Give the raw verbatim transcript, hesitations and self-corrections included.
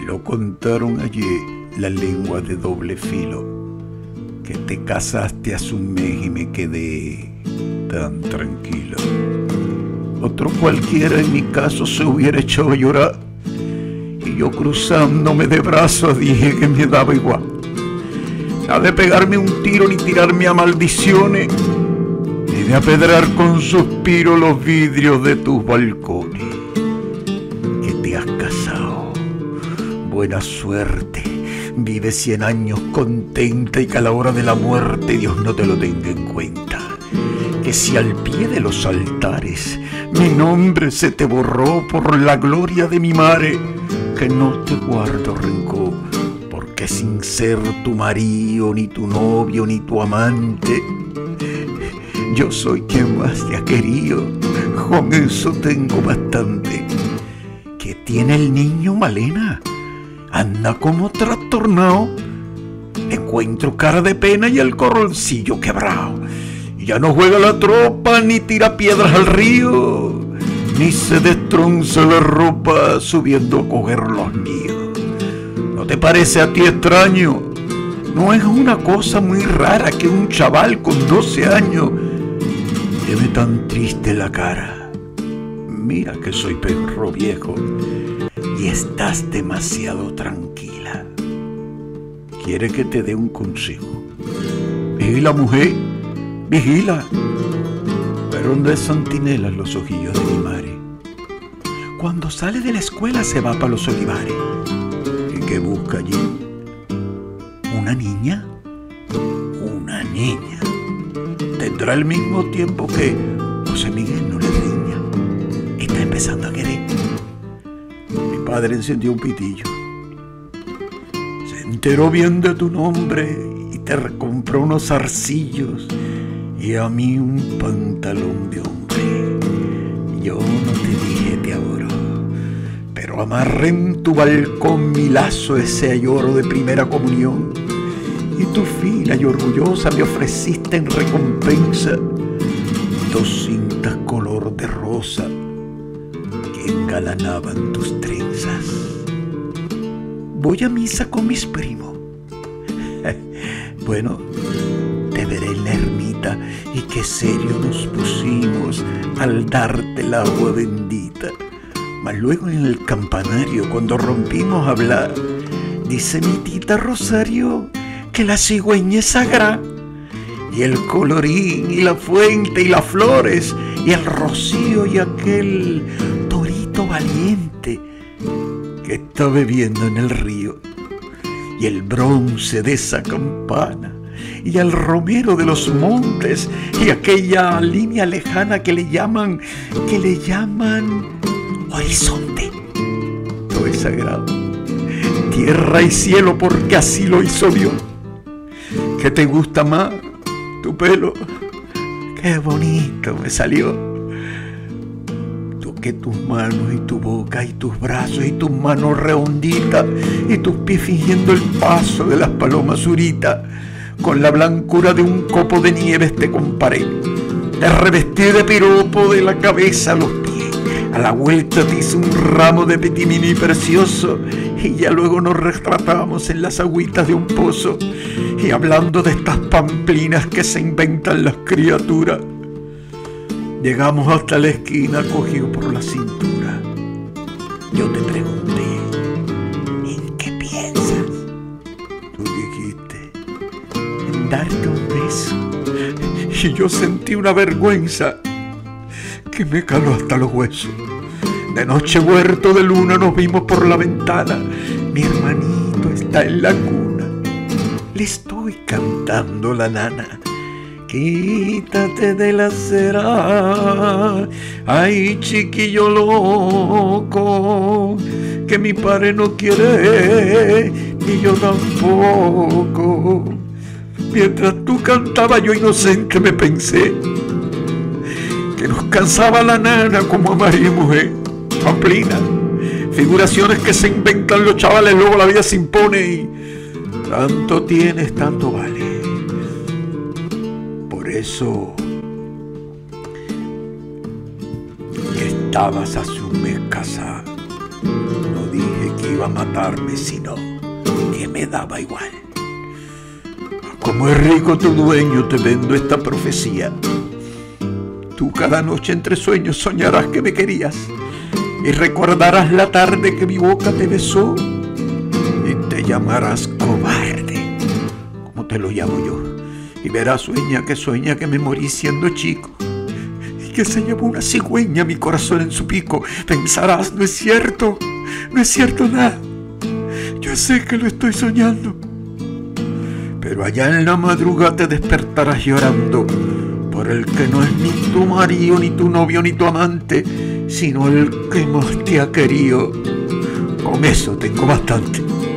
me lo contaron ayer, la lengua de doble filo, que te casaste hace un mes y me quedé tan tranquilo. Otro cualquiera en mi caso se hubiera echado a llorar, y yo cruzándome de brazos dije que me daba igual. Nada de pegarme un tiro ni tirarme a maldiciones, ni de apedrar con suspiro los vidrios de tus balcones. Que te has casado, buena suerte, vive cien años contenta y que a la hora de la muerte Dios no te lo tenga en cuenta. Que si al pie de los altares mi nombre se te borró por la gloria de mi mare, que no te guardo rencor, porque sin ser tu marido, ni tu novio, ni tu amante, yo soy quien más te ha querido, con eso tengo bastante. ¿Qué tiene el niño, Malena? Anda como trastornado, le encuentro cara de pena y el corroncillo quebrado. Ya no juega la tropa, ni tira piedras al río, ni se destronza la ropa subiendo a coger los nidos. ¿No te parece a ti extraño? No es una cosa muy rara que un chaval con doce años lleve tan triste la cara. Mira que soy perro viejo y estás demasiado tranquila. ¿Quiere que te dé un consejo? ¿Y la mujer? Vigila, fueron de centinelas los ojillos de mi madre. Cuando sale de la escuela se va para los olivares. ¿Y qué busca allí? ¿Una niña? Una niña. Tendrá el mismo tiempo que José Miguel, no le riña. Está empezando a querer. Mi padre encendió un pitillo. Se enteró bien de tu nombre y te compró unos zarcillos. Y a mí un pantalón de hombre. Yo no te dije te adoro, pero amarré en tu balcón mi lazo ese lloro de primera comunión. Y tú fina y orgullosa me ofreciste en recompensa dos cintas color de rosa que engalanaban tus trenzas. Voy a misa con mis primos. Bueno, te veré en la ermita y qué serio nos pusimos al darte el agua bendita. Mas luego en el campanario, cuando rompimos a hablar, dice mi tita Rosario que la cigüeña es sagrada, y el colorín, y la fuente, y las flores, y el rocío, y aquel torito valiente que está bebiendo en el río, y el bronce de esa campana, y al romero de los montes, y aquella línea lejana que le llaman, que le llaman horizonte. Todo es sagrado, tierra y cielo, porque así lo hizo Dios. ¿Qué te gusta más? Tu pelo. Qué bonito me salió. Toqué tus manos y tu boca y tus brazos y tus manos redonditas y tus pies fingiendo el paso de las palomas zuritas. Con la blancura de un copo de nieves te comparé, te revestí de piropo de la cabeza a los pies, a la vuelta te hice un ramo de petimini precioso, y ya luego nos retratamos en las agüitas de un pozo, y hablando de estas pamplinas que se inventan las criaturas, llegamos hasta la esquina cogido por la cintura. Yo te pregunté, ¿en qué piensas? Tú dijiste, darte un beso, y yo sentí una vergüenza que me caló hasta los huesos. De noche huerto de luna nos vimos por la ventana, mi hermanito está en la cuna, le estoy cantando la nana. Quítate de la acera, ay chiquillo loco, que mi padre no quiere y yo tampoco. Mientras tú cantabas yo inocente me pensé que nos cansaba la nana como a María mujer, pamplina, figuraciones que se inventan los chavales, luego la vida se impone y tanto tienes, tanto vale. Por eso que estabas hace un mes casada, no dije que iba a matarme, sino que me daba igual. Como es rico tu dueño, te vendo esta profecía. Tú cada noche entre sueños soñarás que me querías y recordarás la tarde que mi boca te besó y te llamarás cobarde, como te lo llamo yo. Y verás, sueña que sueña que me morí siendo chico y que se llevó una cigüeña mi corazón en su pico. Pensarás, no es cierto, no es cierto nada. Yo sé que lo estoy soñando. Pero allá en la madrugada te despertarás llorando por el que no es ni tu marido, ni tu novio, ni tu amante, sino el que más te ha querido. Con eso tengo bastante.